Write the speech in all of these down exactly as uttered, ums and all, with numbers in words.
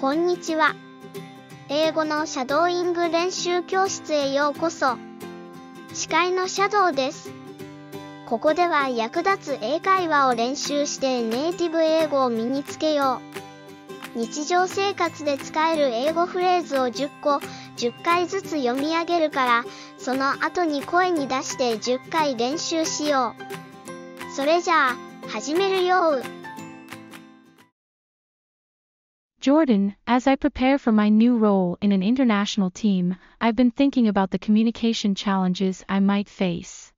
こんにちは。英語のシャドーイング練習教室へようこそ。司会のシャドウです。ここでは役立つ英会話を練習してネイティブ英語を身につけよう。日常生活で使える英語フレーズをじゅっこ、じゅっかいずつ読み上げるから、その後に声に出してじゅっかい練習しよう。それじゃあ、始めるよ。Jordan, as I prepare for my new role in an international team, I've been thinking about the communication challenges I might face.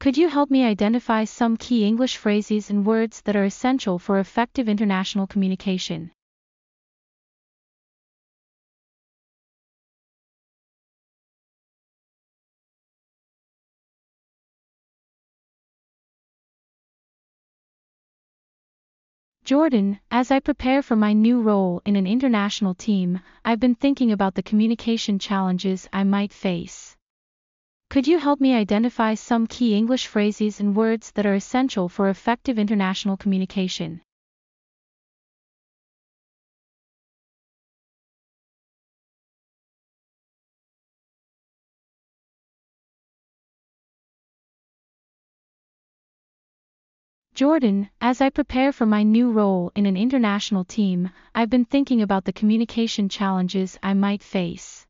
Could you help me identify some key English phrases and words that are essential for effective international communication? Jordan, as I prepare for my new role in an international team, I've been thinking about the communication challenges I might face. Could you help me identify some key English phrases and words that are essential for effective international communication? Jordan, as I prepare for my new role in an international team, I've been thinking about the communication challenges I might face.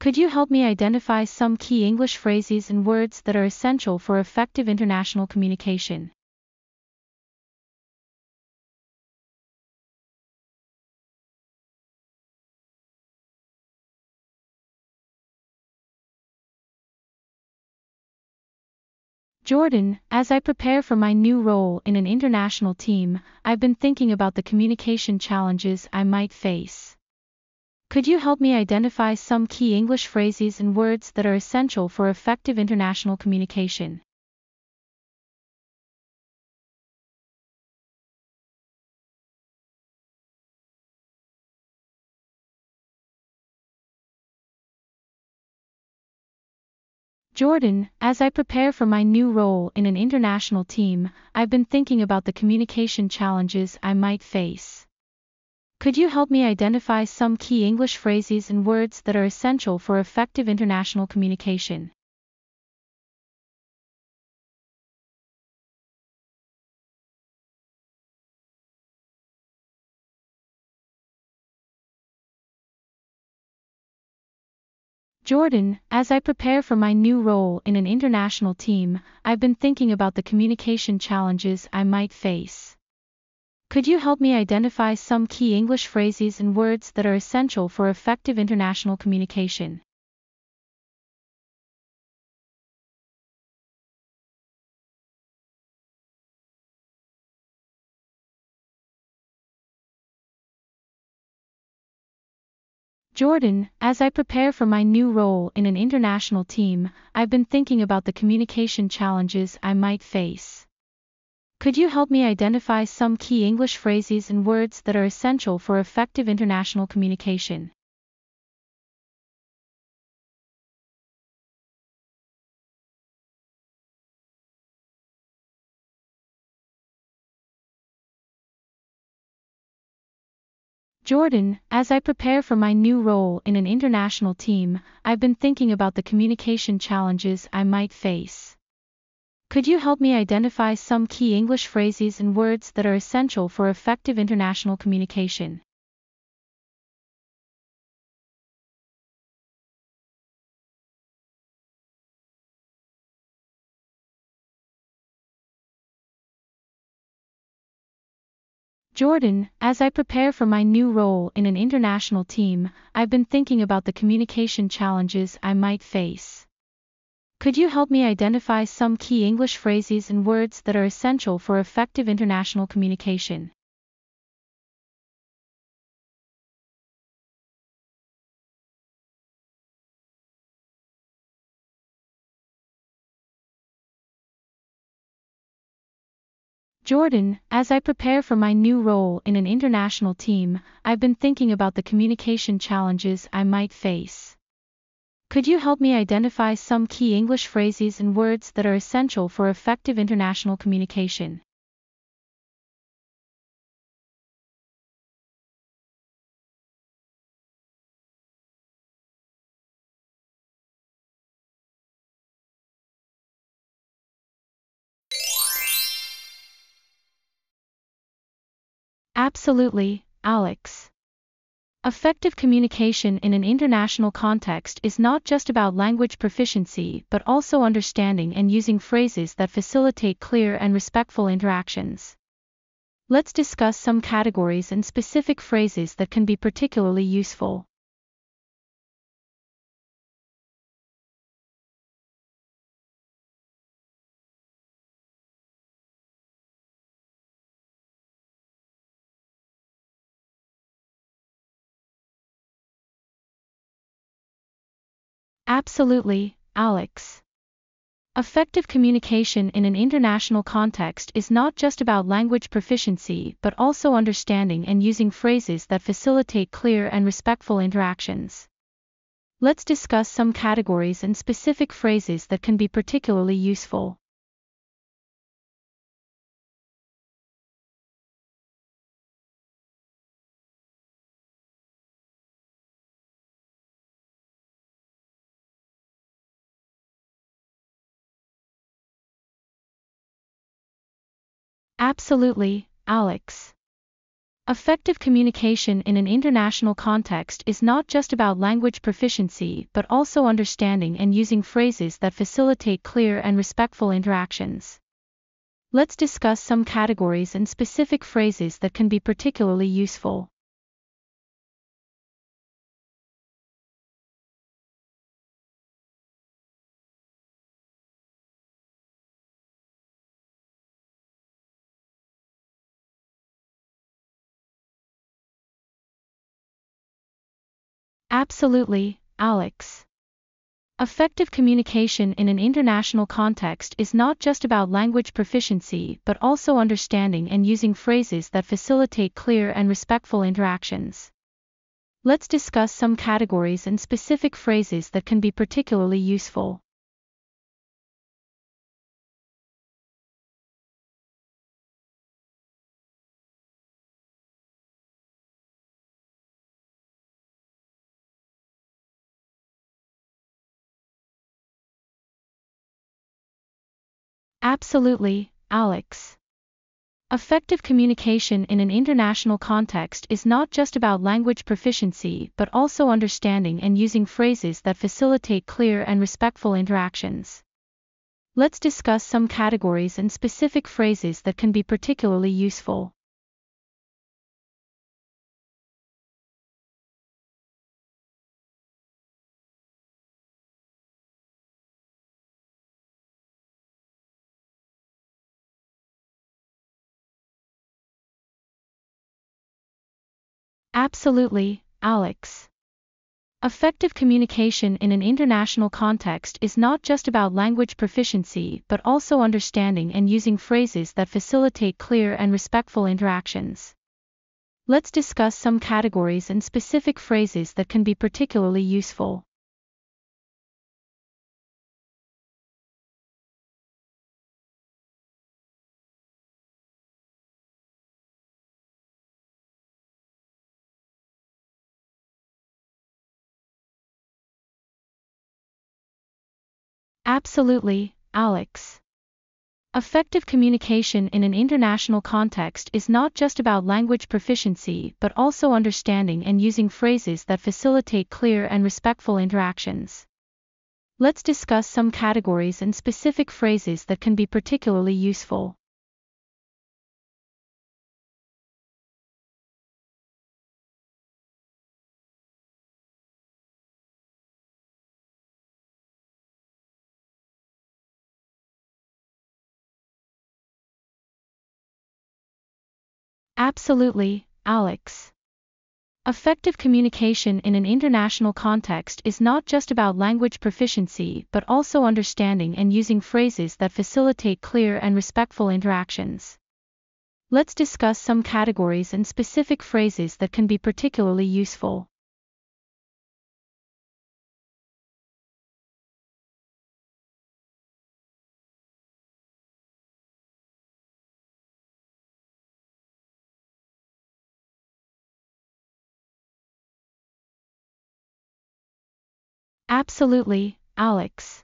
Could you help me identify some key English phrases and words that are essential for effective international communication? Jordan, as I prepare for my new role in an international team, I've been thinking about the communication challenges I might face. Could you help me identify some key English phrases and words that are essential for effective international communication? Jordan, as I prepare for my new role in an international team, I've been thinking about the communication challenges I might face. Could you help me identify some key English phrases and words that are essential for effective international communication? Jordan, as I prepare for my new role in an international team, I've been thinking about the communication challenges I might face. Could you help me identify some key English phrases and words that are essential for effective international communication? Jordan, as I prepare for my new role in an international team, I've been thinking about the communication challenges I might face. Could you help me identify some key English phrases and words that are essential for effective international communication? Jordan, as I prepare for my new role in an international team, I've been thinking about the communication challenges I might face. Could you help me identify some key English phrases and words that are essential for effective international communication? Jordan, as I prepare for my new role in an international team, I've been thinking about the communication challenges I might face. Could you help me identify some key English phrases and words that are essential for effective international communication? Jordan, as I prepare for my new role in an international team, I've been thinking about the communication challenges I might face. Could you help me identify some key English phrases and words that are essential for effective international communication? Absolutely, Alex. Effective communication in an international context is not just about language proficiency but also understanding and using phrases that facilitate clear and respectful interactions. Let's discuss some categories and specific phrases that can be particularly useful. Absolutely, Alex. Effective communication in an international context is not just about language proficiency but also understanding and using phrases that facilitate clear and respectful interactions. Let's discuss some categories and specific phrases that can be particularly useful. Absolutely, Alex. Effective communication in an international context is not just about language proficiency but also understanding and using phrases that facilitate clear and respectful interactions. Let's discuss some categories and specific phrases that can be particularly useful. Absolutely, Alex. Effective communication in an international context is not just about language proficiency but also understanding and using phrases that facilitate clear and respectful interactions. Let's discuss some categories and specific phrases that can be particularly useful. Absolutely, Alex. Effective communication in an international context is not just about language proficiency but also understanding and using phrases that facilitate clear and respectful interactions. Let's discuss some categories and specific phrases that can be particularly useful. Absolutely, Alex. Effective communication in an international context is not just about language proficiency but also understanding and using phrases that facilitate clear and respectful interactions. Let's discuss some categories and specific phrases that can be particularly useful. Absolutely, Alex. Effective communication in an international context is not just about language proficiency but also understanding and using phrases that facilitate clear and respectful interactions. Let's discuss some categories and specific phrases that can be particularly useful. Absolutely, Alex. Effective communication in an international context is not just about language proficiency but also understanding and using phrases that facilitate clear and respectful interactions. Let's discuss some categories and specific phrases that can be particularly useful. Absolutely, Alex.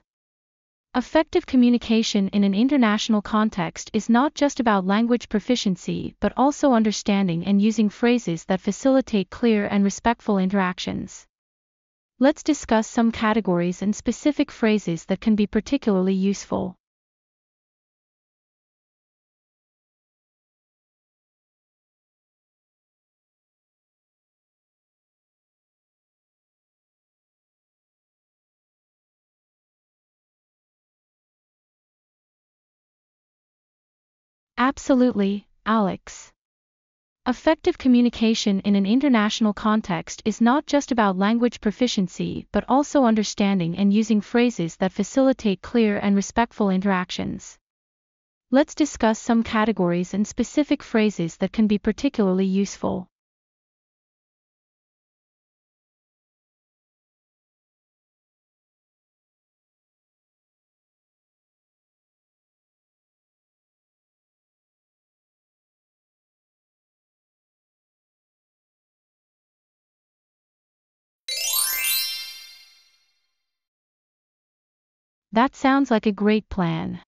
Effective communication in an international context is not just about language proficiency but also understanding and using phrases that facilitate clear and respectful interactions. Let's discuss some categories and specific phrases that can be particularly useful. Absolutely, Alex. Effective communication in an international context is not just about language proficiency but also understanding and using phrases that facilitate clear and respectful interactions. Let's discuss some categories and specific phrases that can be particularly useful. That sounds like a great plan.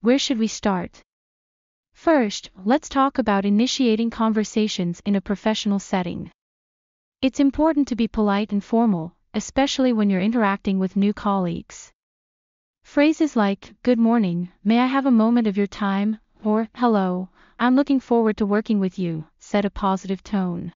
Where should we start? First, let's talk about initiating conversations in a professional setting. It's important to be polite and formal, especially when you're interacting with new colleagues. Phrases like, "Good morning, may I have a moment of your time?" or, "Hello, I'm looking forward to working with you," set a positive tone.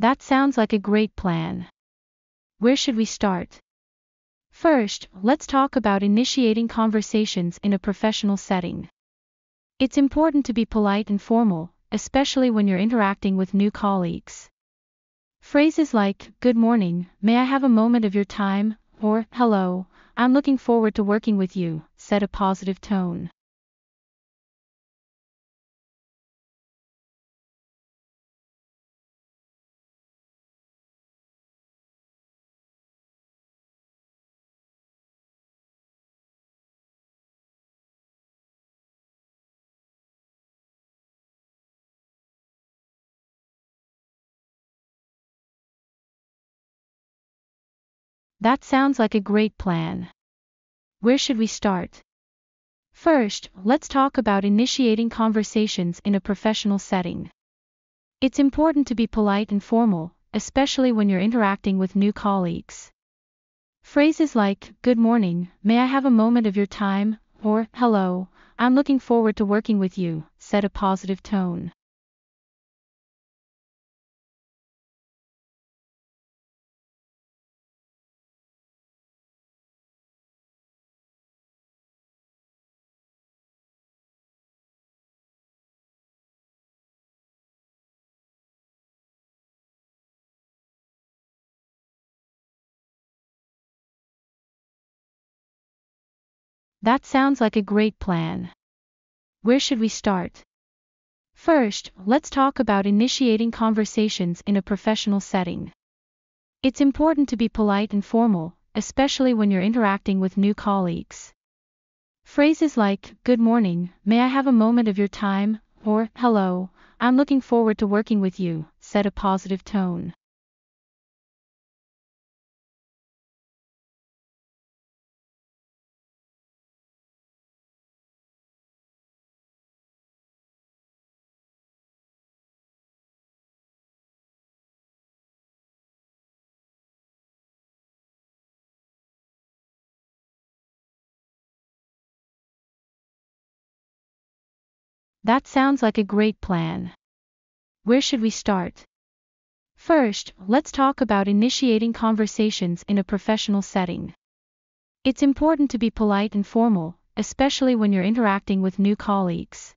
That sounds like a great plan. Where should we start? First, let's talk about initiating conversations in a professional setting. It's important to be polite and formal, especially when you're interacting with new colleagues. Phrases like, "Good morning, may I have a moment of your time?" or, "Hello, I'm looking forward to working with you," set a positive tone. That sounds like a great plan. Where should we start? First, let's talk about initiating conversations in a professional setting. It's important to be polite and formal, especially when you're interacting with new colleagues. Phrases like, "Good morning, may I have a moment of your time?" or, "Hello, I'm looking forward to working with you," set a positive tone. That sounds like a great plan. Where should we start? First, let's talk about initiating conversations in a professional setting. It's important to be polite and formal, especially when you're interacting with new colleagues. Phrases like, "Good morning, may I have a moment of your time?" or, "Hello, I'm looking forward to working with you," set a positive tone. That sounds like a great plan. Where should we start? First, let's talk about initiating conversations in a professional setting. It's important to be polite and formal, especially when you're interacting with new colleagues.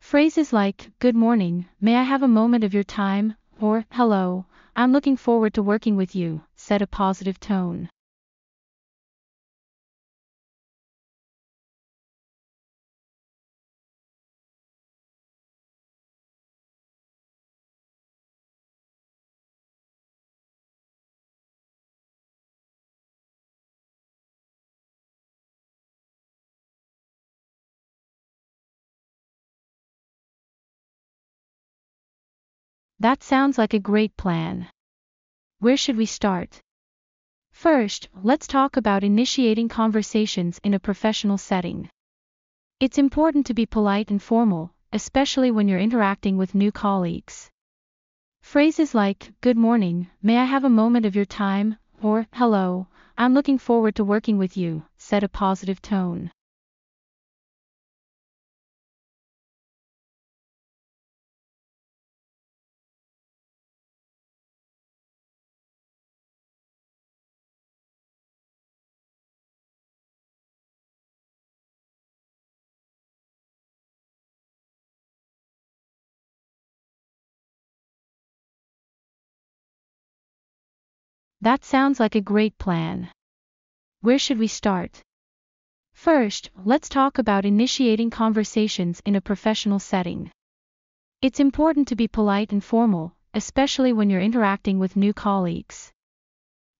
Phrases like, "Good morning, may I have a moment of your time?" or, "Hello, I'm looking forward to working with you," set a positive tone. That sounds like a great plan. Where should we start? First, let's talk about initiating conversations in a professional setting. It's important to be polite and formal, especially when you're interacting with new colleagues. Phrases like, "Good morning, may I have a moment of your time?" or, "Hello, I'm looking forward to working with you," set a positive tone. That sounds like a great plan. Where should we start? First, let's talk about initiating conversations in a professional setting. It's important to be polite and formal, especially when you're interacting with new colleagues.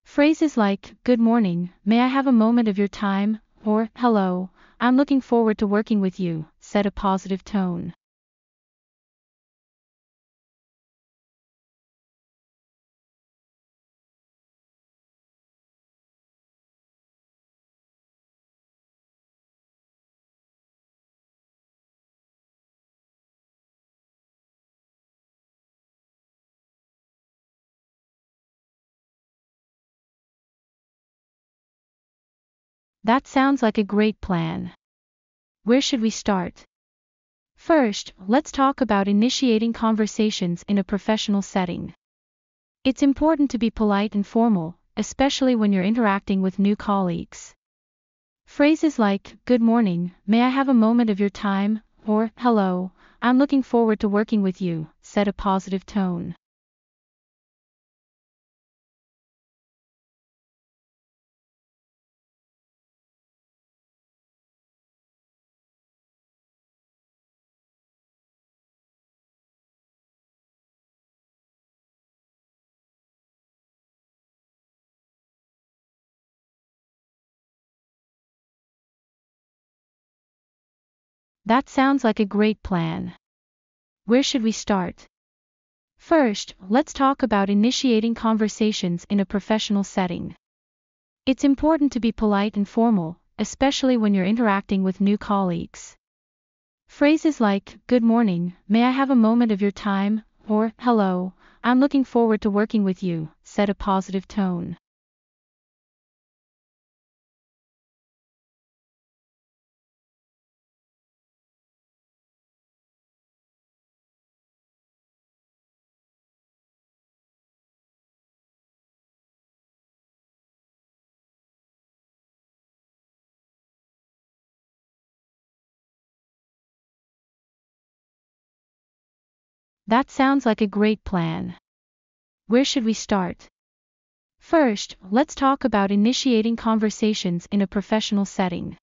Phrases like, "Good morning, may I have a moment of your time?" or, "Hello, I'm looking forward to working with you," set a positive tone. That sounds like a great plan. Where should we start? First, let's talk about initiating conversations in a professional setting. It's important to be polite and formal, especially when you're interacting with new colleagues. Phrases like, "Good morning, may I have a moment of your time?" or, "Hello, I'm looking forward to working with you," set a positive tone. That sounds like a great plan. Where should we start? First, let's talk about initiating conversations in a professional setting. It's important to be polite and formal, especially when you're interacting with new colleagues. Phrases like, "Good morning, may I have a moment of your time?" or, "Hello, I'm looking forward to working with you," set a positive tone. That sounds like a great plan. Where should we start? First, let's talk about initiating conversations in a professional setting.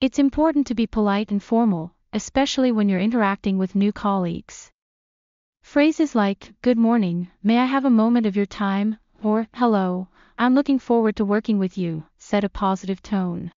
It's important to be polite and formal, especially when you're interacting with new colleagues. Phrases like, "Good morning, may I have a moment of your time?" or, "Hello, I'm looking forward to working with you," set a positive tone.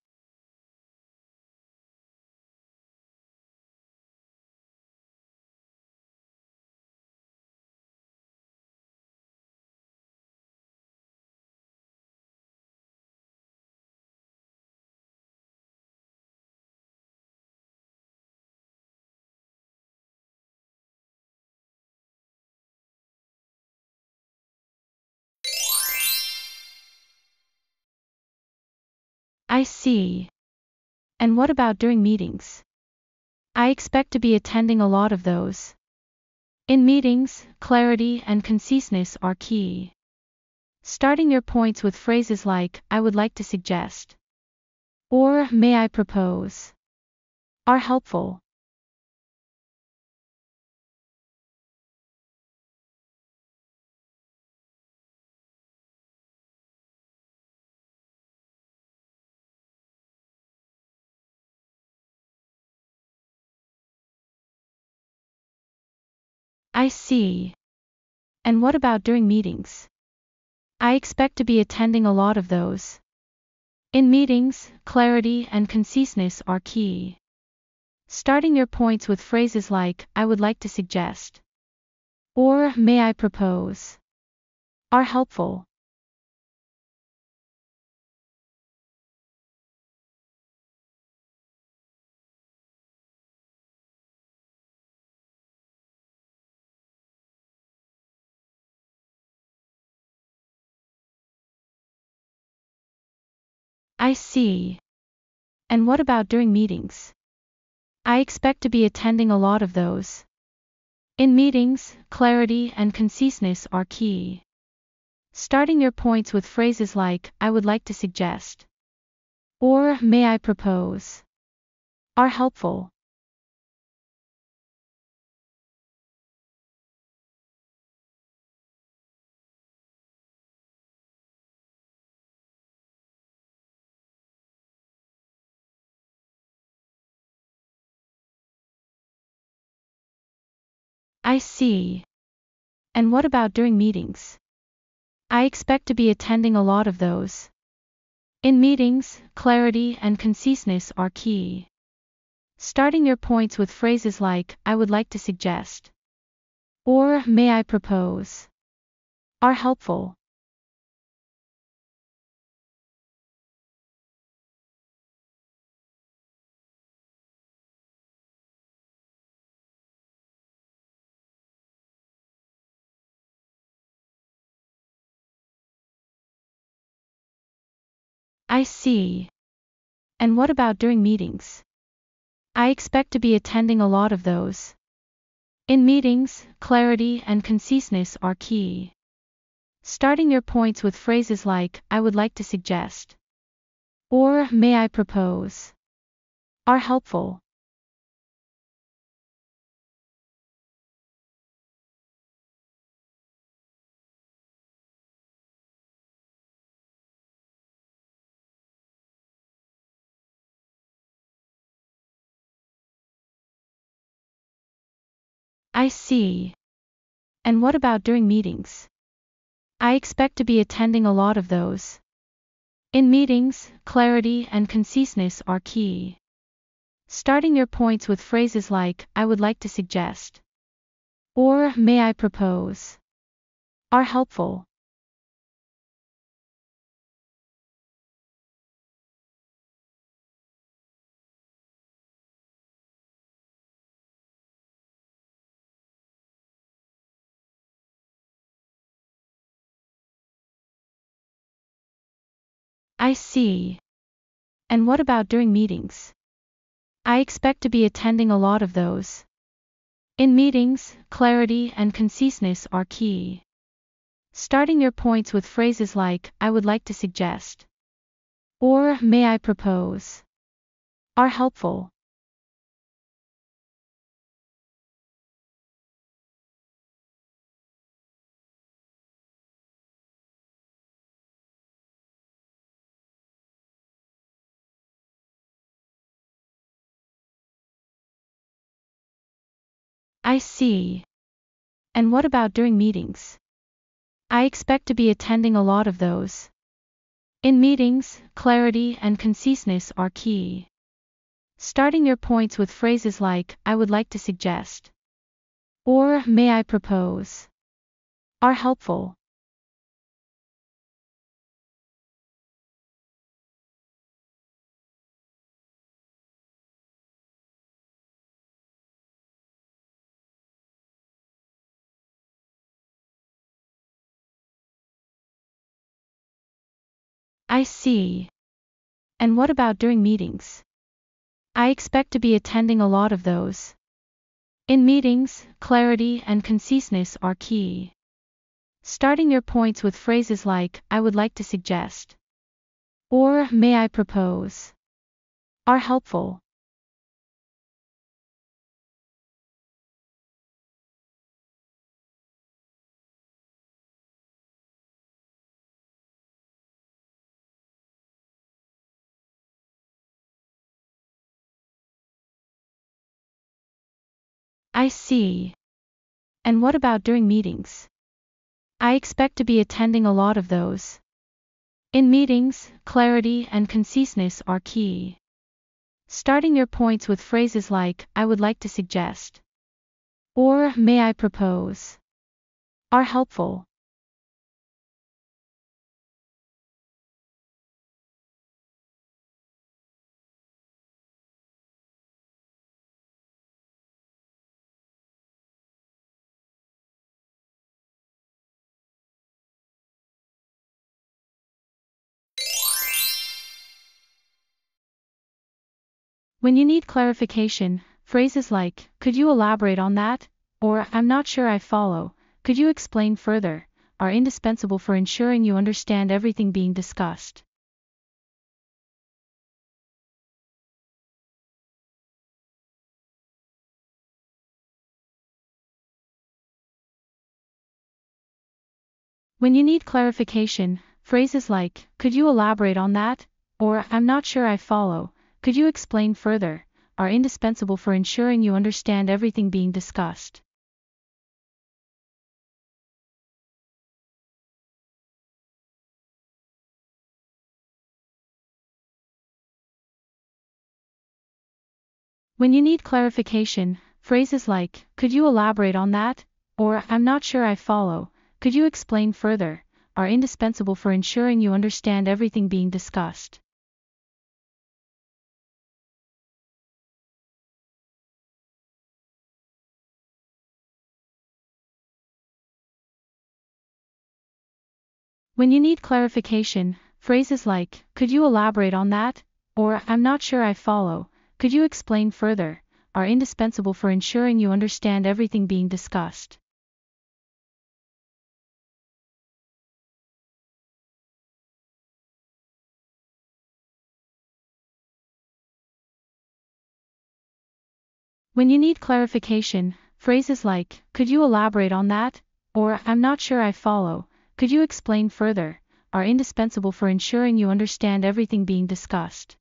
I see. And what about during meetings? I expect to be attending a lot of those. In meetings, clarity and conciseness are key. Starting your points with phrases like, "I would like to suggest," or "May I propose," are helpful. I see. And what about during meetings? I expect to be attending a lot of those. In meetings, clarity and conciseness are key. Starting your points with phrases like, "I would like to suggest," or may I propose, are helpful. I see. And what about during meetings? I expect to be attending a lot of those. In meetings, clarity and conciseness are key. Starting your points with phrases like, I would like to suggest, or may I propose, are helpful. I see. And what about during meetings? I expect to be attending a lot of those. In meetings, clarity and conciseness are key. Starting your points with phrases like, I would like to suggest, or may I propose, are helpful. I see. And what about during meetings? I expect to be attending a lot of those. In meetings, clarity and conciseness are key. Starting your points with phrases like, I would like to suggest, or may I propose, are helpful. I see. And what about during meetings? I expect to be attending a lot of those. In meetings, clarity and conciseness are key. Starting your points with phrases like, I would like to suggest, or may I propose, are helpful. I see. And what about during meetings? I expect to be attending a lot of those. In meetings, clarity and conciseness are key. Starting your points with phrases like, I would like to suggest, or may I propose, are helpful. I see. And what about during meetings? I expect to be attending a lot of those. In meetings, clarity and conciseness are key. Starting your points with phrases like, I would like to suggest, or may I propose, are helpful. I see. And what about during meetings? I expect to be attending a lot of those. In meetings, clarity and conciseness are key. Starting your points with phrases like, I would like to suggest, or may I propose, are helpful. I see. And what about during meetings? I expect to be attending a lot of those. In meetings, clarity and conciseness are key. Starting your points with phrases like, I would like to suggest, or may I propose, are helpful. When you need clarification, phrases like, "Could you elaborate on that?" or "I'm not sure I follow, could you explain further?" are indispensable for ensuring you understand everything being discussed. When you need clarification, phrases like, "Could you elaborate on that?" or "I'm not sure I follow, could you explain further?" are indispensable for ensuring you understand everything being discussed. When you need clarification, phrases like, "Could you elaborate on that?" or "I'm not sure I follow, could you explain further?" are indispensable for ensuring you understand everything being discussed. When you need clarification, phrases like, "Could you elaborate on that?" or "I'm not sure I follow, could you explain further?" are indispensable for ensuring you understand everything being discussed. When you need clarification, phrases like, "Could you elaborate on that?" or "I'm not sure I follow, could you explain further?" are indispensable for ensuring you understand everything being discussed. When you need clarification, phrases like, "Could you elaborate on that?" or "I'm not sure I follow, could you explain further?" are indispensable for ensuring you understand everything being discussed.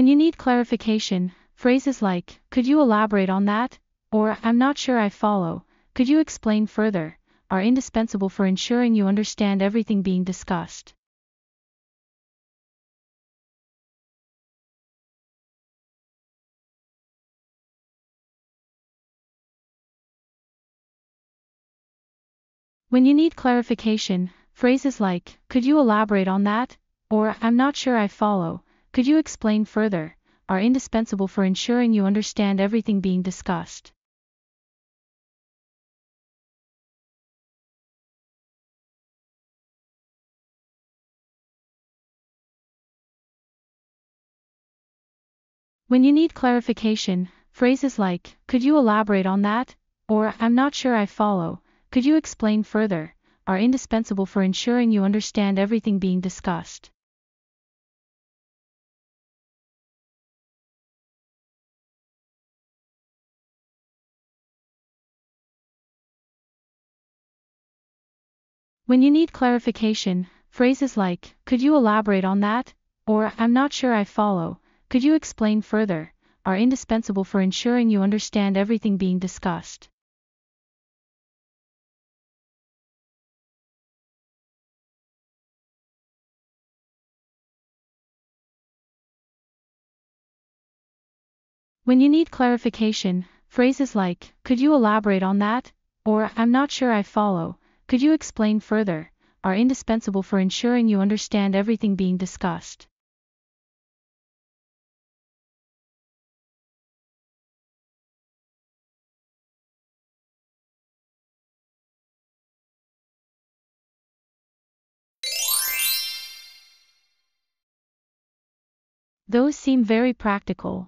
When you need clarification, phrases like, "Could you elaborate on that?" or "I'm not sure I follow, could you explain further?" are indispensable for ensuring you understand everything being discussed. When you need clarification, phrases like, "Could you elaborate on that?" or "I'm not sure I follow, could you explain further?" are indispensable for ensuring you understand everything being discussed. When you need clarification, phrases like, "Could you elaborate on that?" or "I'm not sure I follow, could you explain further?" are indispensable for ensuring you understand everything being discussed. When you need clarification, phrases like, "Could you elaborate on that?" or "I'm not sure I follow, could you explain further?" are indispensable for ensuring you understand everything being discussed. Those seem very practical.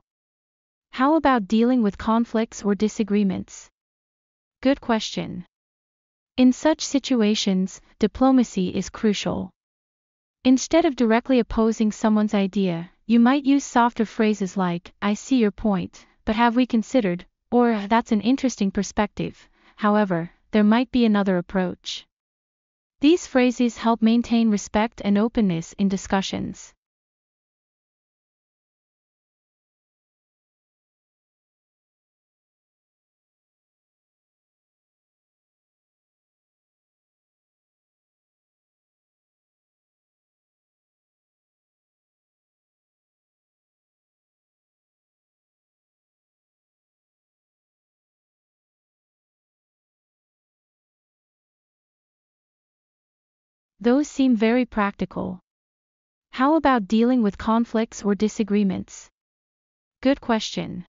How about dealing with conflicts or disagreements? Good question. In such situations, diplomacy is crucial. Instead of directly opposing someone's idea, you might use softer phrases like, "I see your point, but have we considered?" or "That's an interesting perspective. However, there might be another approach." These phrases help maintain respect and openness in discussions. Those seem very practical. How about dealing with conflicts or disagreements? Good question.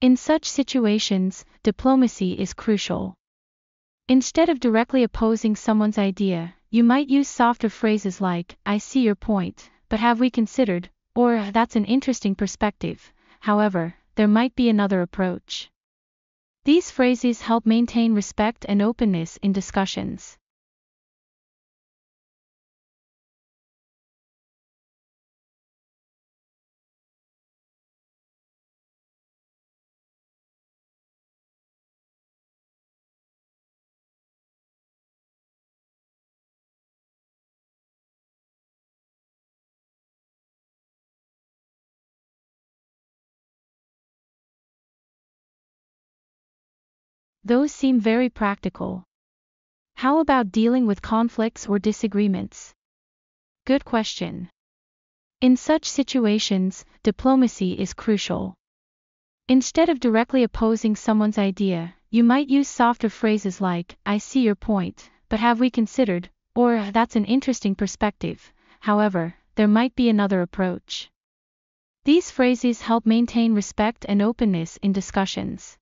In such situations, diplomacy is crucial. Instead of directly opposing someone's idea, you might use softer phrases like, I see your point, but have we considered, or that's an interesting perspective, however, there might be another approach. These phrases help maintain respect and openness in discussions. Those seem very practical. How about dealing with conflicts or disagreements? Good question. In such situations, diplomacy is crucial. Instead of directly opposing someone's idea, you might use softer phrases like, I see your point, but have we considered, or that's an interesting perspective, however, there might be another approach. These phrases help maintain respect and openness in discussions.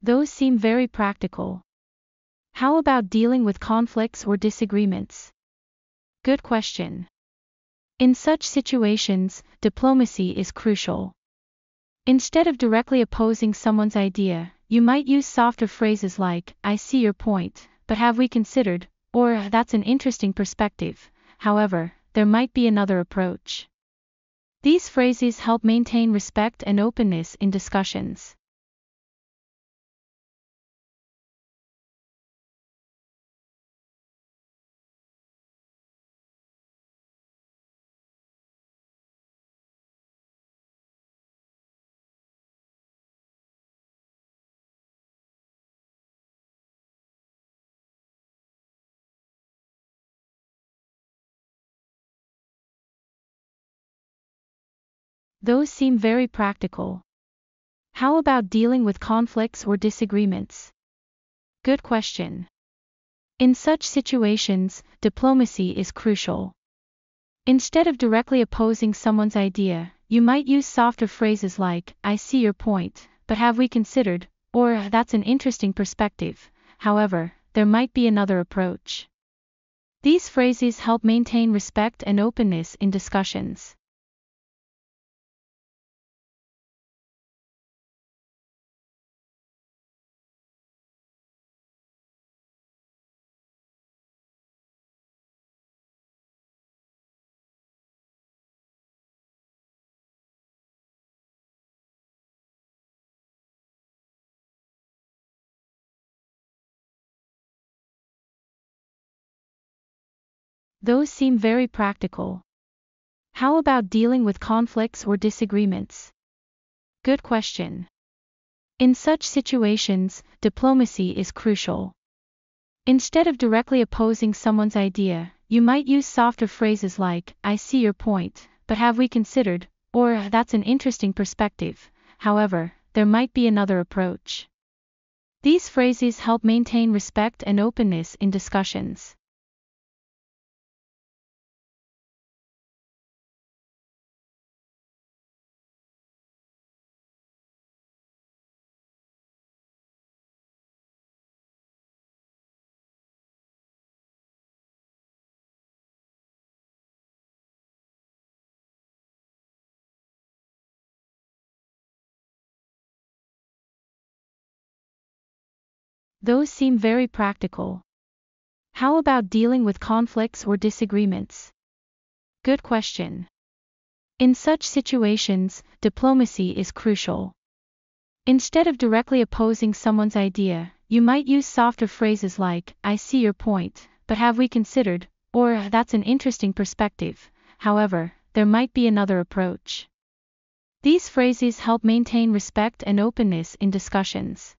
Those seem very practical. How about dealing with conflicts or disagreements? Good question. In such situations, diplomacy is crucial. Instead of directly opposing someone's idea, you might use softer phrases like, I see your point, but have we considered, or that's an interesting perspective, however, there might be another approach. These phrases help maintain respect and openness in discussions. Those seem very practical. How about dealing with conflicts or disagreements? Good question. In such situations, diplomacy is crucial. Instead of directly opposing someone's idea, you might use softer phrases like, I see your point, but have we considered, or that's an interesting perspective, however, there might be another approach. These phrases help maintain respect and openness in discussions. Those seem very practical. How about dealing with conflicts or disagreements? Good question. In such situations, diplomacy is crucial. Instead of directly opposing someone's idea, you might use softer phrases like, I see your point, but have we considered, or that's an interesting perspective, however, there might be another approach. These phrases help maintain respect and openness in discussions. Those seem very practical. How about dealing with conflicts or disagreements? Good question. In such situations, diplomacy is crucial. Instead of directly opposing someone's idea, you might use softer phrases like, I see your point, but have we considered, or that's an interesting perspective, however, there might be another approach. These phrases help maintain respect and openness in discussions.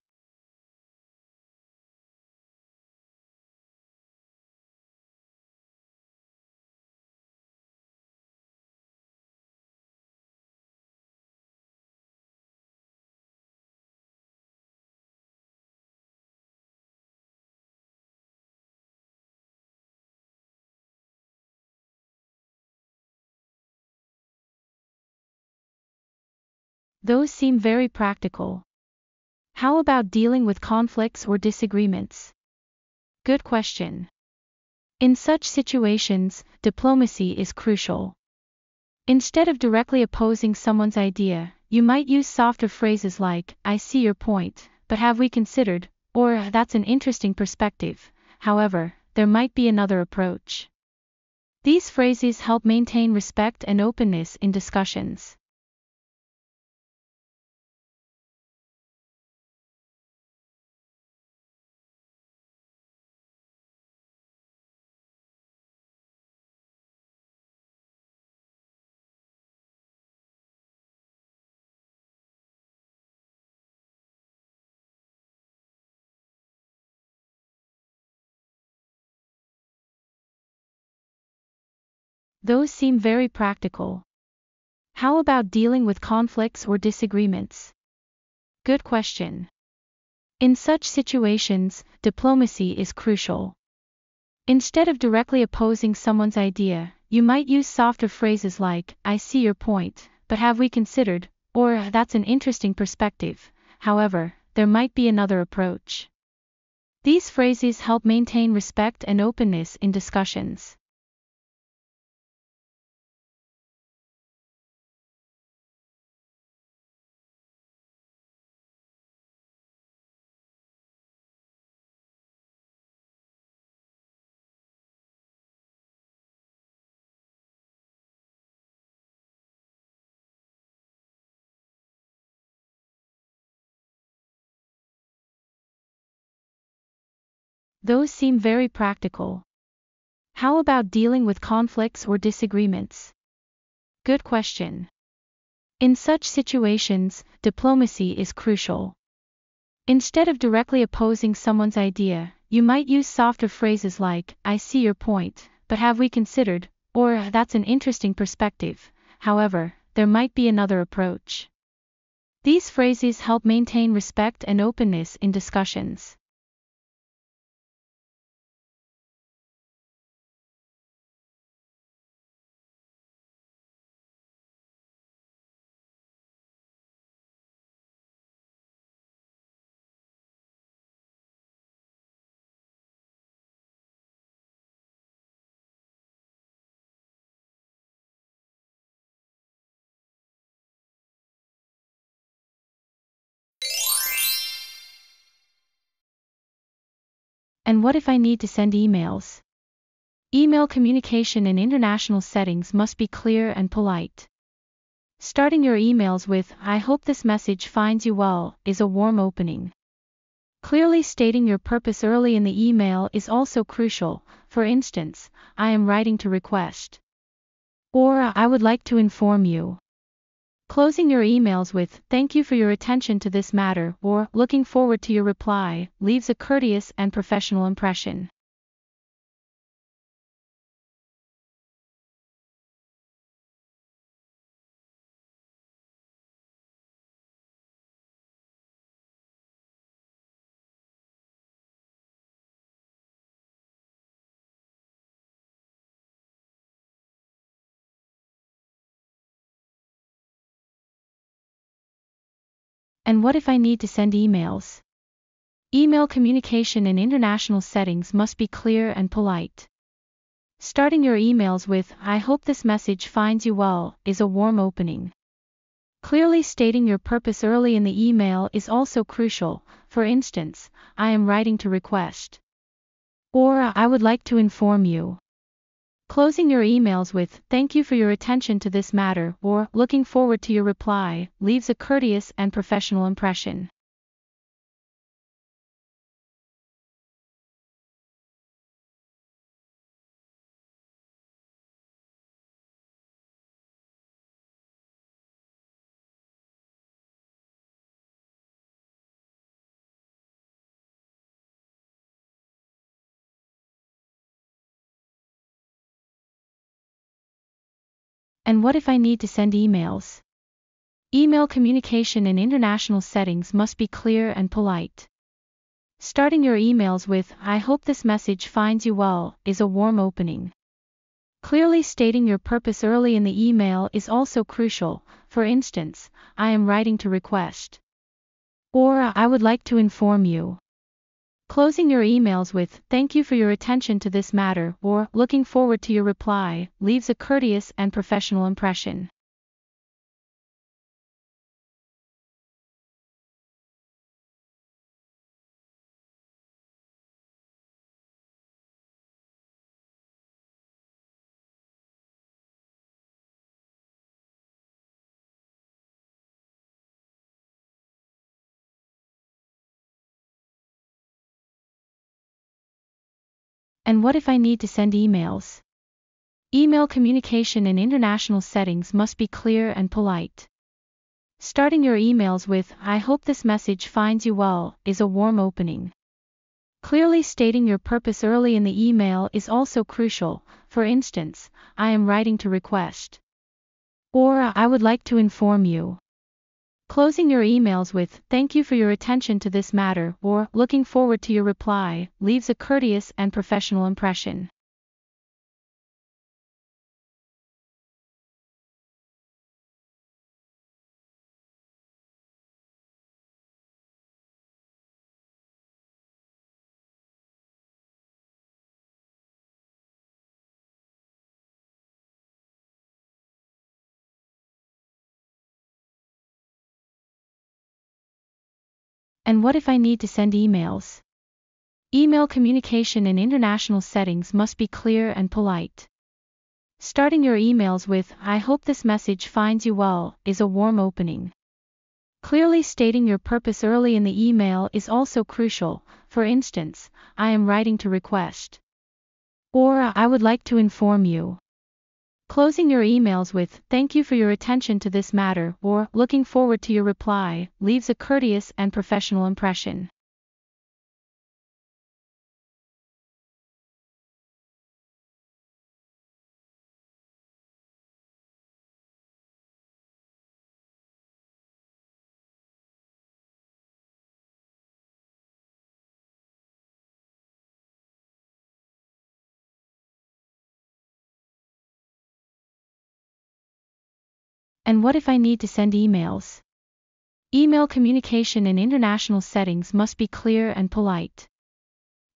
Those seem very practical. How about dealing with conflicts or disagreements? Good question. In such situations, diplomacy is crucial. Instead of directly opposing someone's idea, you might use softer phrases like, "I see your point, but have we considered," or "That's an interesting perspective, however, there might be another approach." These phrases help maintain respect and openness in discussions. Those seem very practical. How about dealing with conflicts or disagreements? Good question. In such situations, diplomacy is crucial. Instead of directly opposing someone's idea, you might use softer phrases like, "I see your point, but have we considered," or "That's an interesting perspective, however, there might be another approach." These phrases help maintain respect and openness in discussions. Those seem very practical. How about dealing with conflicts or disagreements? Good question. In such situations, diplomacy is crucial. Instead of directly opposing someone's idea, you might use softer phrases like, "I see your point, but have we considered," or "That's an interesting perspective, however, there might be another approach." These phrases help maintain respect and openness in discussions. And what if I need to send emails? Email communication in international settings must be clear and polite. Starting your emails with, "I hope this message finds you well," is a warm opening. Clearly stating your purpose early in the email is also crucial. For instance, "I am writing to request," or "I would like to inform you." Closing your emails with, "Thank you for your attention to this matter," or "Looking forward to your reply," leaves a courteous and professional impression. And what if I need to send emails? Email communication in international settings must be clear and polite. Starting your emails with, "I hope this message finds you well," is a warm opening. Clearly stating your purpose early in the email is also crucial. For instance, "I am writing to request," or "I would like to inform you." Closing your emails with, "Thank you for your attention to this matter," or "Looking forward to your reply," leaves a courteous and professional impression. And what if I need to send emails? Email communication in international settings must be clear and polite. Starting your emails with, "I hope this message finds you well," is a warm opening. Clearly stating your purpose early in the email is also crucial. For instance, "I am writing to request," or "I would like to inform you." Closing your emails with, "Thank you for your attention to this matter," or "Looking forward to your reply," leaves a courteous and professional impression. And what if I need to send emails? Email communication in international settings must be clear and polite. Starting your emails with, "I hope this message finds you well," is a warm opening. Clearly stating your purpose early in the email is also crucial. For instance, "I am writing to request," or "I would like to inform you." Closing your emails with, "Thank you for your attention to this matter," or "Looking forward to your reply," leaves a courteous and professional impression. And what if I need to send emails? Email communication in international settings must be clear and polite. Starting your emails with, "I hope this message finds you well," is a warm opening. Clearly stating your purpose early in the email is also crucial. For instance, "I am writing to request," or "I would like to inform you." Closing your emails with, "Thank you for your attention to this matter," or "Looking forward to your reply," leaves a courteous and professional impression. And what if I need to send emails? Email communication in international settings must be clear and polite.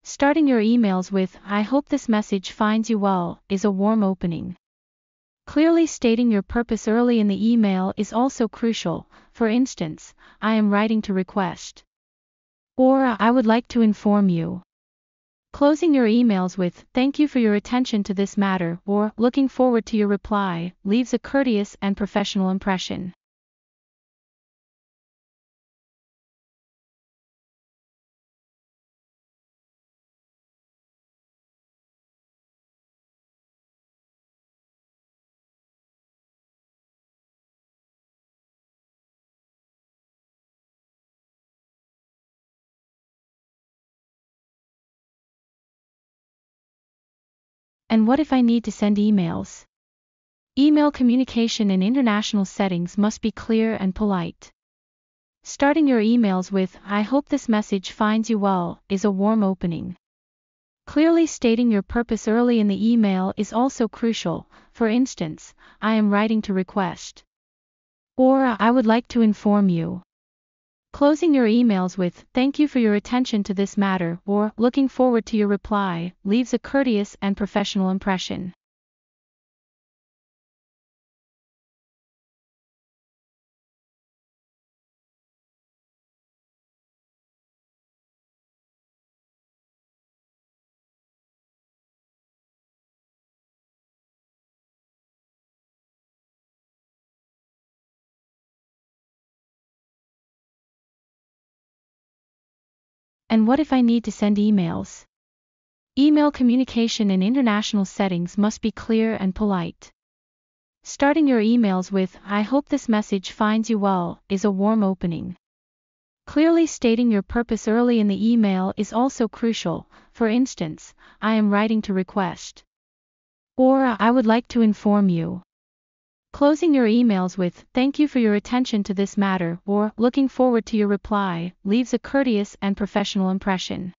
Starting your emails with, "I hope this message finds you well," is a warm opening. Clearly stating your purpose early in the email is also crucial. For instance, "I am writing to request," or "I would like to inform you." Closing your emails with, "Thank you for your attention to this matter," or "Looking forward to your reply," leaves a courteous and professional impression. And what if I need to send emails? Email communication in international settings must be clear and polite. Starting your emails with, "I hope this message finds you well," is a warm opening. Clearly stating your purpose early in the email is also crucial. For instance, "I am writing to request," or "I would like to inform you." Closing your emails with, "Thank you for your attention to this matter," or "Looking forward to your reply," leaves a courteous and professional impression. And what if I need to send emails? Email communication in international settings must be clear and polite. Starting your emails with, "I hope this message finds you well," is a warm opening. Clearly stating your purpose early in the email is also crucial. For instance, "I am writing to request," or "I would like to inform you." Closing your emails with, "Thank you for your attention to this matter," or "Looking forward to your reply," leaves a courteous and professional impression.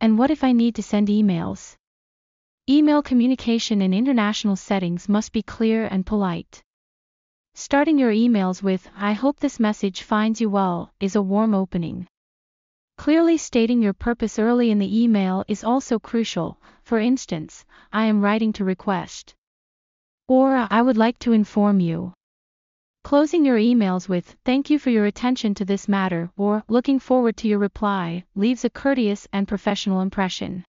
And what if I need to send emails? Email communication in international settings must be clear and polite. Starting your emails with, "I hope this message finds you well," is a warm opening. Clearly stating your purpose early in the email is also crucial. For instance, "I am writing to request," or "I would like to inform you." Closing your emails with, "Thank you for your attention to this matter," or "Looking forward to your reply," leaves a courteous and professional impression.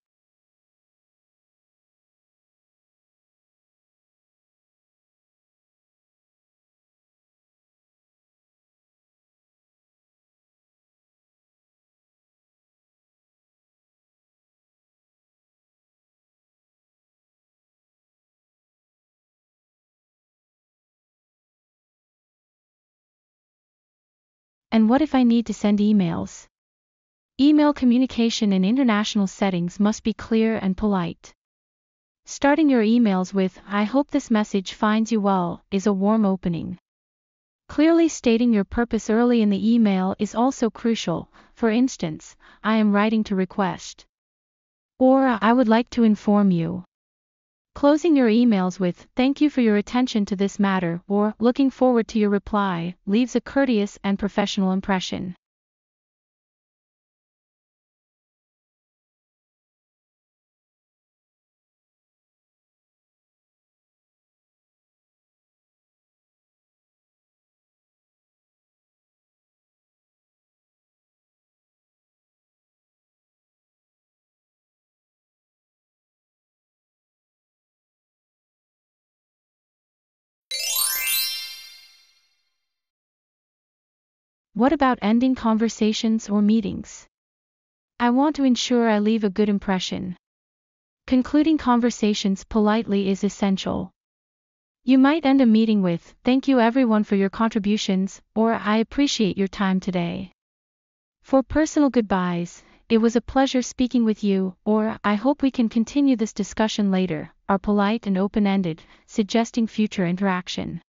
And what if I need to send emails? Email communication in international settings must be clear and polite. Starting your emails with, "I hope this message finds you well," is a warm opening. Clearly stating your purpose early in the email is also crucial. For instance, "I am writing to request," or "I would like to inform you." Closing your emails with, "Thank you for your attention to this matter," or "Looking forward to your reply," leaves a courteous and professional impression. What about ending conversations or meetings? I want to ensure I leave a good impression. Concluding conversations politely is essential. You might end a meeting with, "Thank you everyone for your contributions," or "I appreciate your time today." For personal goodbyes, "It was a pleasure speaking with you," or "I hope we can continue this discussion later," are polite and open-ended, suggesting future interaction.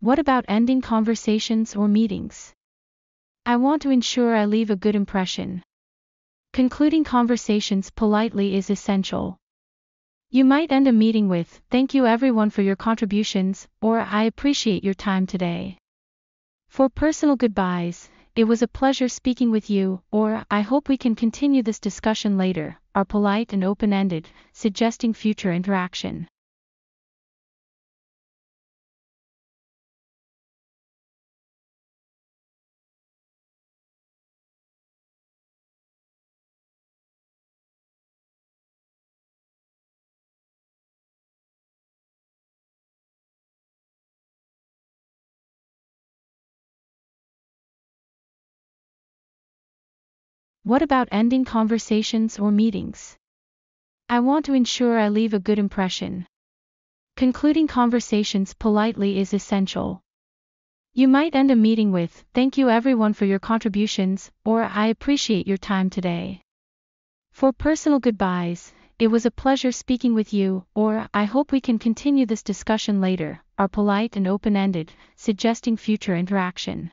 What about ending conversations or meetings? I want to ensure I leave a good impression. Concluding conversations politely is essential. You might end a meeting with, "Thank you everyone for your contributions," or "I appreciate your time today." For personal goodbyes, "It was a pleasure speaking with you," or "I hope we can continue this discussion later," are polite and open-ended, suggesting future interaction. What about ending conversations or meetings? I want to ensure I leave a good impression. Concluding conversations politely is essential. You might end a meeting with, "Thank you everyone for your contributions," or "I appreciate your time today." For personal goodbyes, "It was a pleasure speaking with you," or "I hope we can continue this discussion later," are polite and open-ended, suggesting future interaction.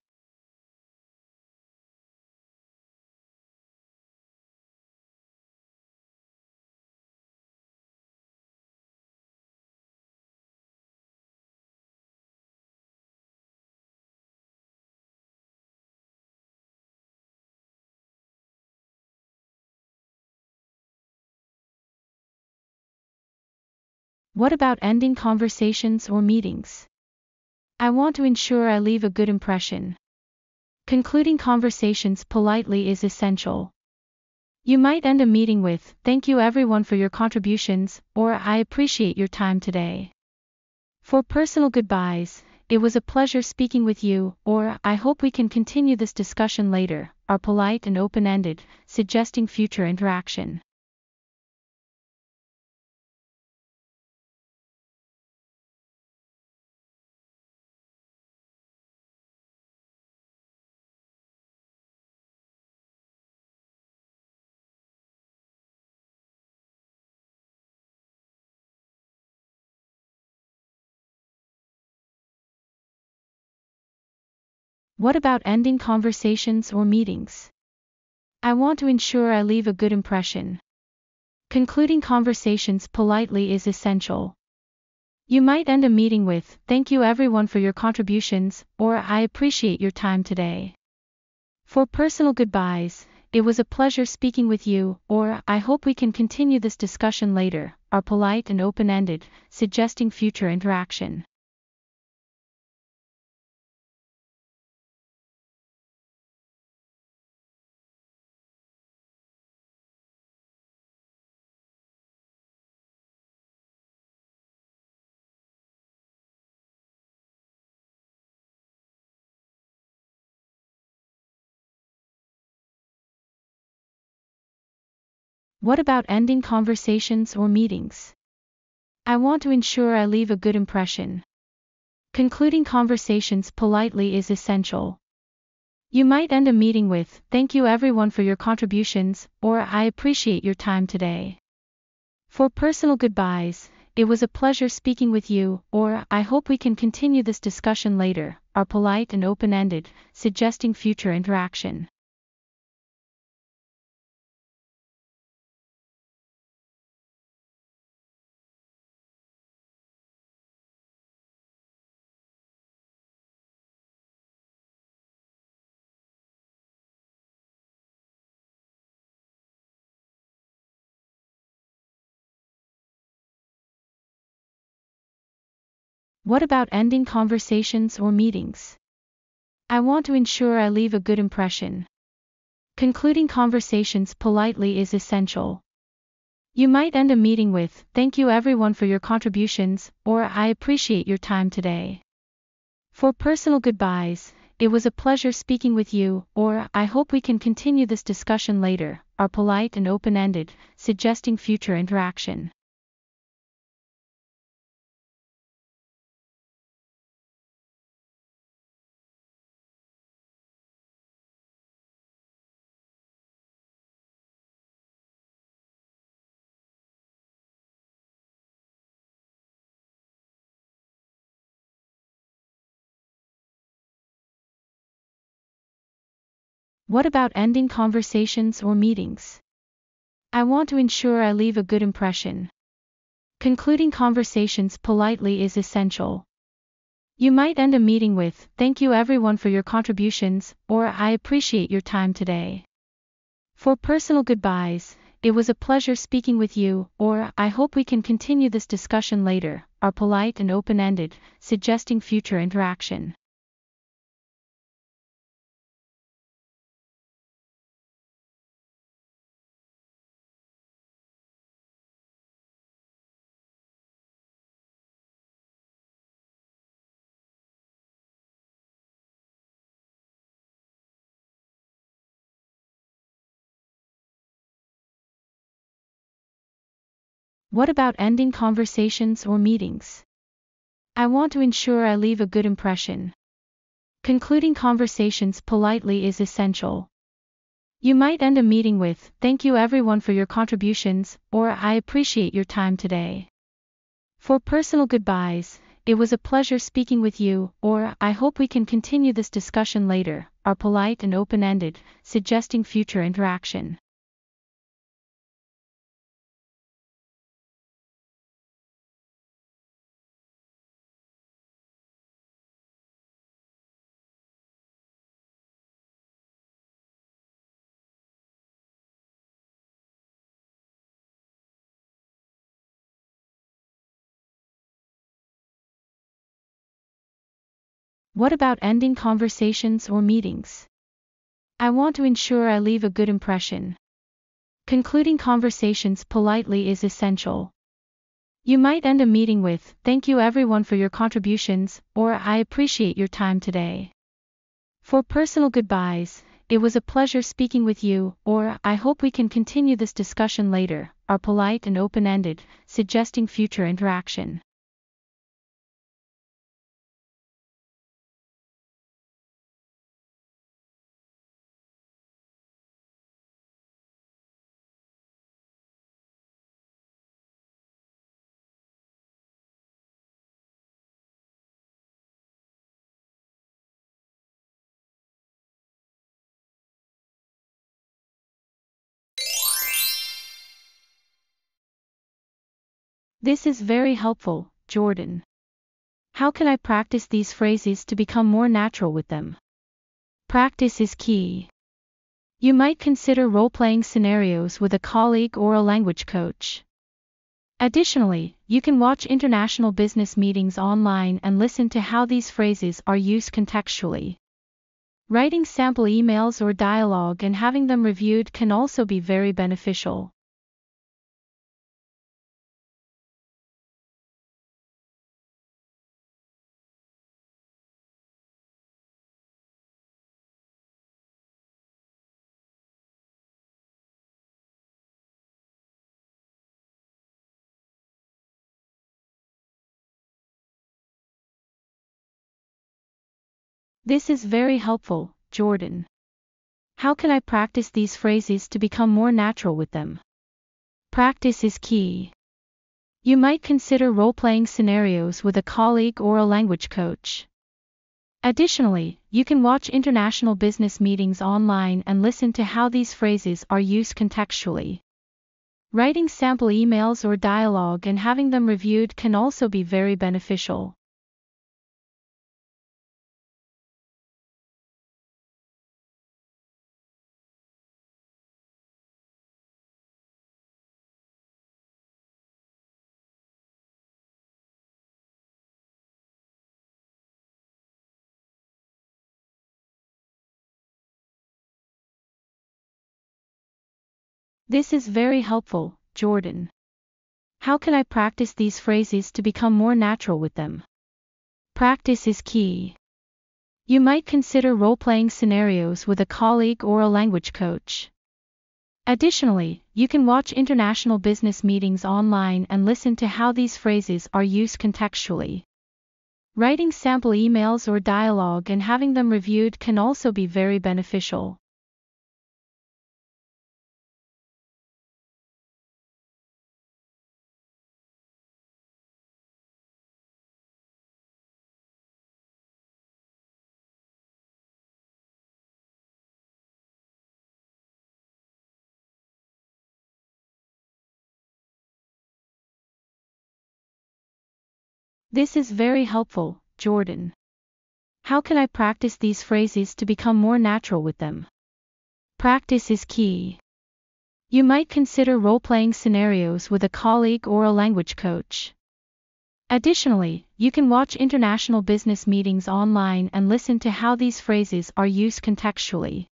What about ending conversations or meetings? I want to ensure I leave a good impression. Concluding conversations politely is essential. You might end a meeting with, "Thank you everyone for your contributions," or "I appreciate your time today." For personal goodbyes, "It was a pleasure speaking with you," or "I hope we can continue this discussion later," are polite and open-ended, suggesting future interaction. What about ending conversations or meetings? I want to ensure I leave a good impression. Concluding conversations politely is essential. You might end a meeting with, "Thank you everyone for your contributions," or "I appreciate your time today." For personal goodbyes, "It was a pleasure speaking with you," or "I hope we can continue this discussion later," are polite and open-ended, suggesting future interaction. What about ending conversations or meetings? I want to ensure I leave a good impression. Concluding conversations politely is essential. You might end a meeting with, "Thank you everyone for your contributions," or "I appreciate your time today." For personal goodbyes, "It was a pleasure speaking with you," or "I hope we can continue this discussion later," are polite and open-ended, suggesting future interaction. What about ending conversations or meetings? I want to ensure I leave a good impression. Concluding conversations politely is essential. You might end a meeting with, "Thank you everyone for your contributions," or "I appreciate your time today." For personal goodbyes, "It was a pleasure speaking with you," or "I hope we can continue this discussion later," are polite and open-ended, suggesting future interaction. What about ending conversations or meetings? I want to ensure I leave a good impression. Concluding conversations politely is essential. You might end a meeting with, "Thank you everyone for your contributions," or "I appreciate your time today." For personal goodbyes, "It was a pleasure speaking with you," or "I hope we can continue this discussion later," are polite and open-ended, suggesting future interaction. What about ending conversations or meetings? I want to ensure I leave a good impression. Concluding conversations politely is essential. You might end a meeting with, "Thank you everyone for your contributions," or "I appreciate your time today." For personal goodbyes, "It was a pleasure speaking with you," or "I hope we can continue this discussion later," are polite and open-ended, suggesting future interaction. What about ending conversations or meetings? I want to ensure I leave a good impression. Concluding conversations politely is essential. You might end a meeting with, "Thank you everyone for your contributions," or "I appreciate your time today." For personal goodbyes, "It was a pleasure speaking with you," or "I hope we can continue this discussion later," are polite and open-ended, suggesting future interaction. This is very helpful, Jordan. How can I practice these phrases to become more natural with them? Practice is key. You might consider role-playing scenarios with a colleague or a language coach. Additionally, you can watch international business meetings online and listen to how these phrases are used contextually. Writing sample emails or dialogue and having them reviewed can also be very beneficial. This is very helpful, Jordan. How can I practice these phrases to become more natural with them? Practice is key. You might consider role-playing scenarios with a colleague or a language coach. Additionally, you can watch international business meetings online and listen to how these phrases are used contextually. Writing sample emails or dialogue and having them reviewed can also be very beneficial. This is very helpful, Jordan. How can I practice these phrases to become more natural with them? Practice is key. You might consider role-playing scenarios with a colleague or a language coach. Additionally, you can watch international business meetings online and listen to how these phrases are used contextually. Writing sample emails or dialogue and having them reviewed can also be very beneficial. This is very helpful, Jordan. How can I practice these phrases to become more natural with them? Practice is key. You might consider role-playing scenarios with a colleague or a language coach. Additionally, you can watch international business meetings online and listen to how these phrases are used contextually.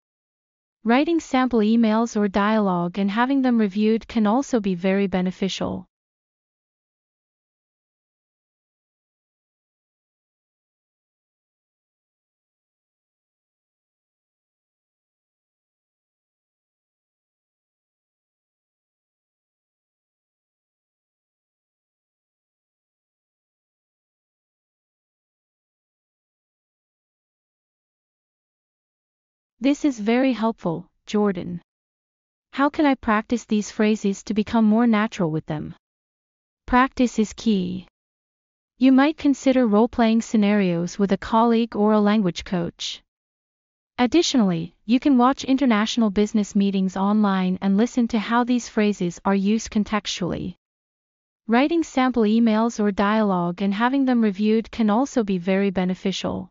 Writing sample emails or dialogue and having them reviewed can also be very beneficial. This is very helpful, Jordan. How can I practice these phrases to become more natural with them? Practice is key. You might consider role-playing scenarios with a colleague or a language coach. Additionally, you can watch international business meetings online and listen to how these phrases are used contextually. Writing sample emails or dialogue and having them reviewed can also be very beneficial.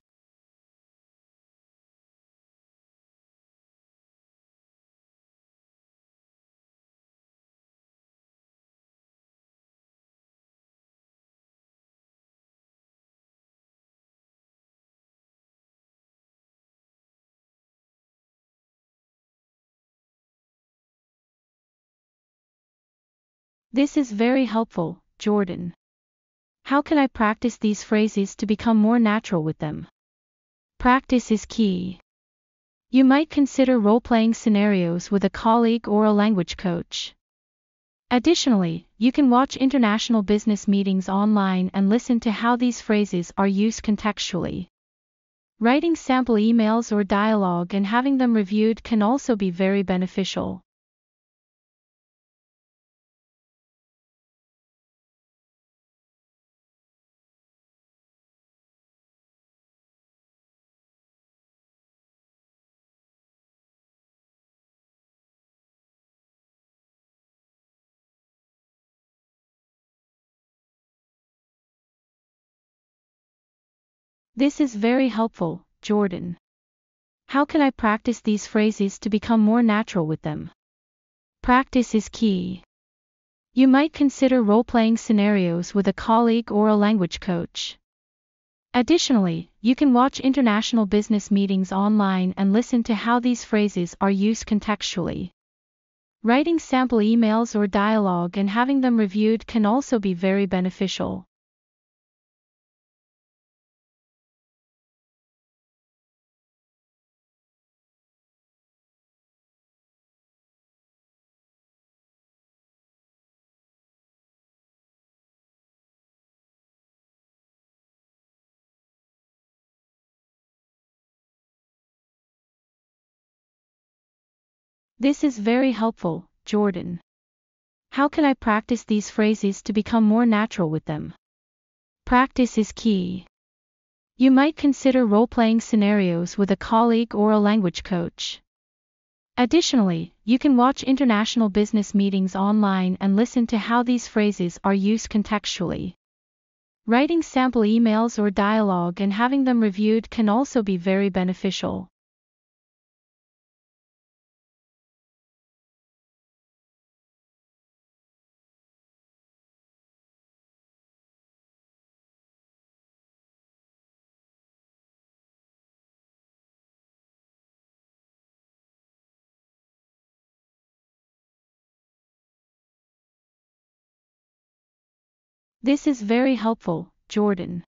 This is very helpful, Jordan. How can I practice these phrases to become more natural with them? Practice is key. You might consider role-playing scenarios with a colleague or a language coach. Additionally, you can watch international business meetings online and listen to how these phrases are used contextually. Writing sample emails or dialogue and having them reviewed can also be very beneficial. This is very helpful, Jordan. How can I practice these phrases to become more natural with them? Practice is key. You might consider role-playing scenarios with a colleague or a language coach. Additionally, you can watch international business meetings online and listen to how these phrases are used contextually. Writing sample emails or dialogue and having them reviewed can also be very beneficial. This is very helpful, Jordan. How can I practice these phrases to become more natural with them? Practice is key. You might consider role-playing scenarios with a colleague or a language coach. Additionally, you can watch international business meetings online and listen to how these phrases are used contextually. Writing sample emails or dialogue and having them reviewed can also be very beneficial. This is very helpful, Jordan.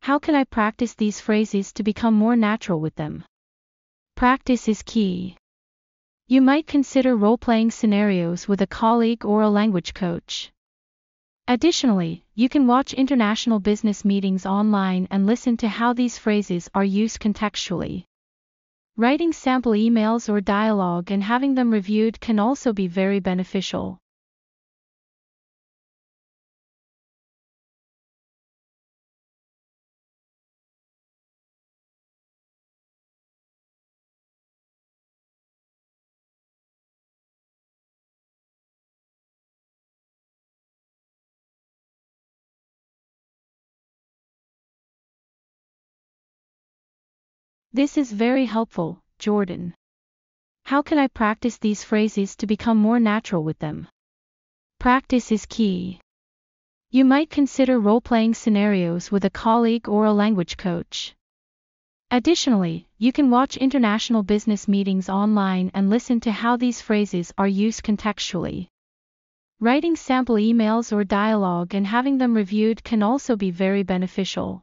How can I practice these phrases to become more natural with them? Practice is key. You might consider role-playing scenarios with a colleague or a language coach. Additionally, you can watch international business meetings online and listen to how these phrases are used contextually. Writing sample emails or dialogue and having them reviewed can also be very beneficial. This is very helpful, Jordan. How can I practice these phrases to become more natural with them? Practice is key. You might consider role-playing scenarios with a colleague or a language coach. Additionally, you can watch international business meetings online and listen to how these phrases are used contextually. Writing sample emails or dialogue and having them reviewed can also be very beneficial.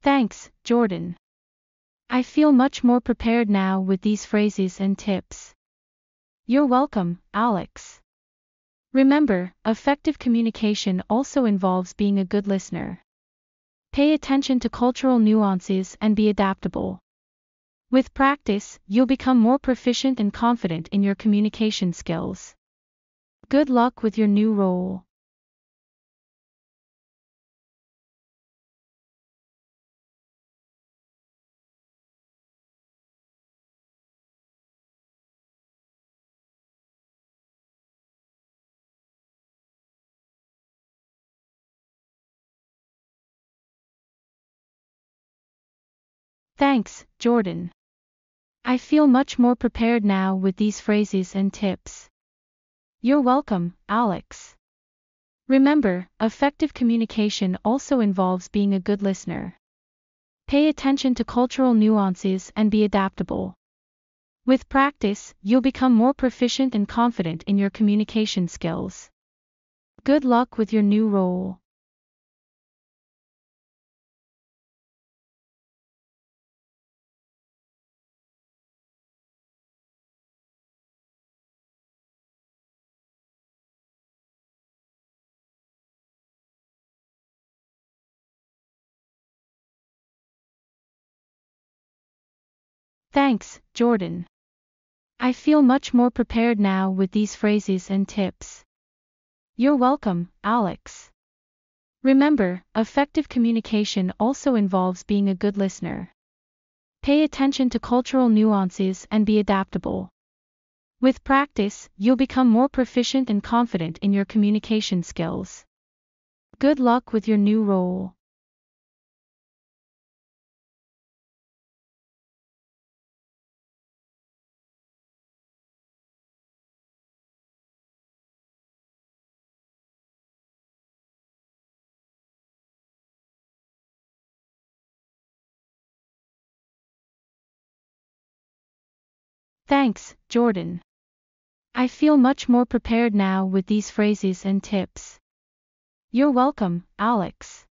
Thanks, Jordan. I feel much more prepared now with these phrases and tips. You're welcome, Alex. Remember, effective communication also involves being a good listener. Pay attention to cultural nuances and be adaptable. With practice, you'll become more proficient and confident in your communication skills. Good luck with your new role. Thanks, Jordan. I feel much more prepared now with these phrases and tips. You're welcome, Alex. Remember, effective communication also involves being a good listener. Pay attention to cultural nuances and be adaptable. With practice, you'll become more proficient and confident in your communication skills. Good luck with your new role. Thanks, Jordan. I feel much more prepared now with these phrases and tips. You're welcome, Alex. Remember, effective communication also involves being a good listener. Pay attention to cultural nuances and be adaptable. With practice, you'll become more proficient and confident in your communication skills. Good luck with your new role. Thanks, Jordan. I feel much more prepared now with these phrases and tips. You're welcome, Alex.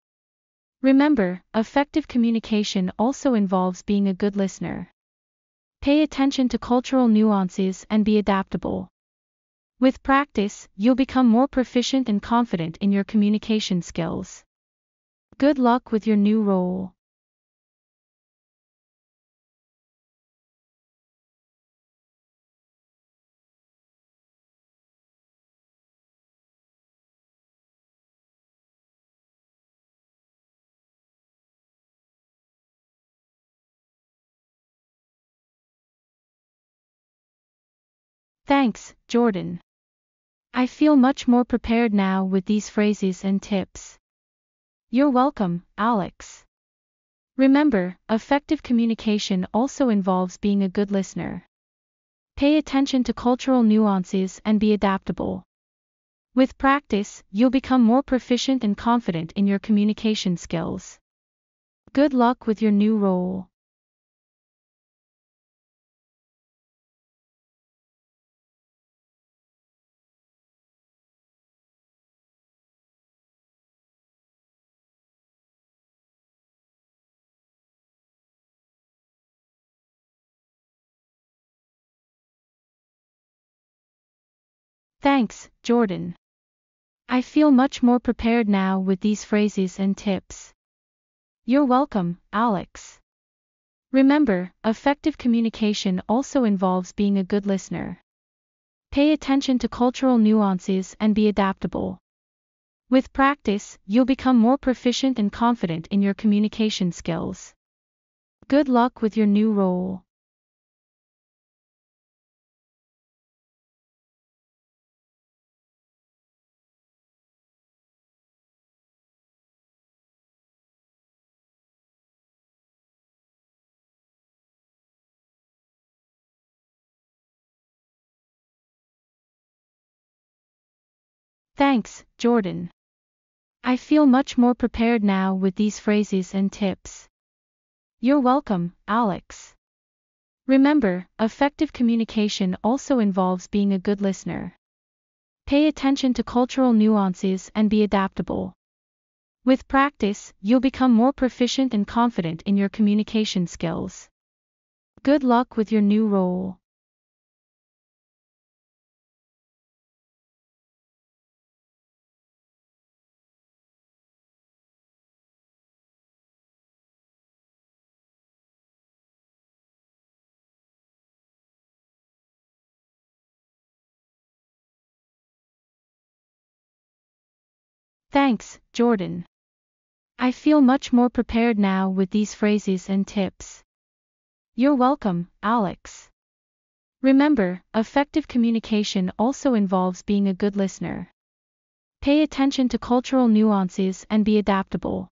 Remember, effective communication also involves being a good listener. Pay attention to cultural nuances and be adaptable. With practice, you'll become more proficient and confident in your communication skills. Good luck with your new role. Thanks, Jordan. I feel much more prepared now with these phrases and tips. You're welcome, Alex. Remember, effective communication also involves being a good listener. Pay attention to cultural nuances and be adaptable. With practice, you'll become more proficient and confident in your communication skills. Good luck with your new role. Thanks, Jordan. I feel much more prepared now with these phrases and tips. You're welcome, Alex. Remember, effective communication also involves being a good listener. Pay attention to cultural nuances and be adaptable. With practice, you'll become more proficient and confident in your communication skills. Good luck with your new role. Thanks, Jordan. I feel much more prepared now with these phrases and tips. You're welcome, Alex. Remember, effective communication also involves being a good listener. Pay attention to cultural nuances and be adaptable. With practice, you'll become more proficient and confident in your communication skills. Good luck with your new role. Thanks, Jordan. I feel much more prepared now with these phrases and tips. You're welcome, Alex. Remember, effective communication also involves being a good listener. Pay attention to cultural nuances and be adaptable.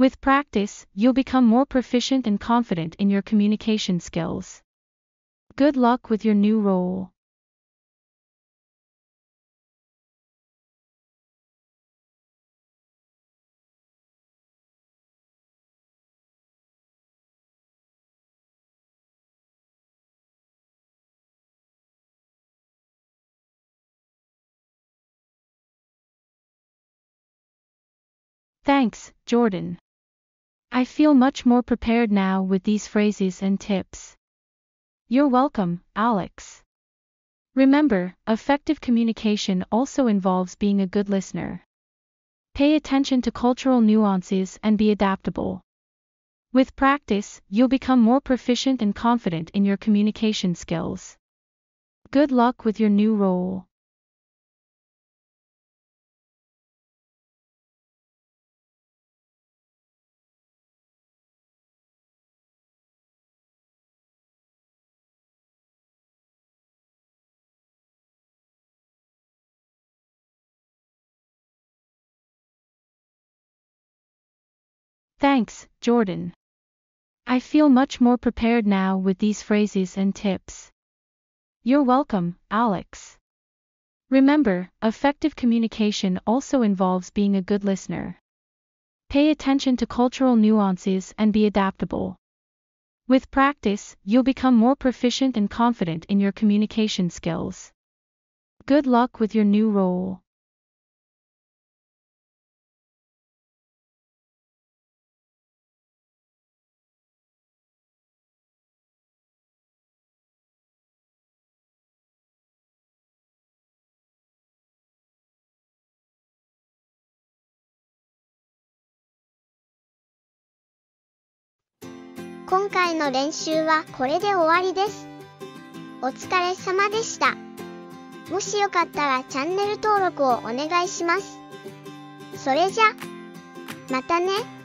With practice, you'll become more proficient and confident in your communication skills. Good luck with your new role. Thanks, Jordan. I feel much more prepared now with these phrases and tips. You're welcome, Alex. Remember, effective communication also involves being a good listener. Pay attention to cultural nuances and be adaptable. With practice, you'll become more proficient and confident in your communication skills. Good luck with your new role. Thanks, Jordan. I feel much more prepared now with these phrases and tips. You're welcome, Alex. Remember, effective communication also involves being a good listener. Pay attention to cultural nuances and be adaptable. With practice, you'll become more proficient and confident in your communication skills. Good luck with your new role.今回の練習はこれで終わりです。お疲れ様でした。もしよかったらチャンネル登録をお願いします。それじゃ、またね。